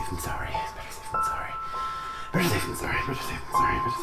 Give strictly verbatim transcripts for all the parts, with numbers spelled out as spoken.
safe than sorry. Better safe than sorry. Better safe than sorry. Better safe than sorry. Better safe.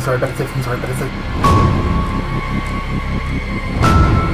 Sorry, better safe than sorry, better safe than sorry, better safe.